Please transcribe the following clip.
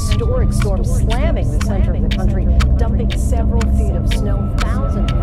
historic storm slamming the center of the country, dumping several feet of snow, thousands